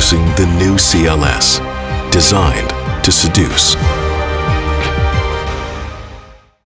Introducing the new CLS, designed to seduce.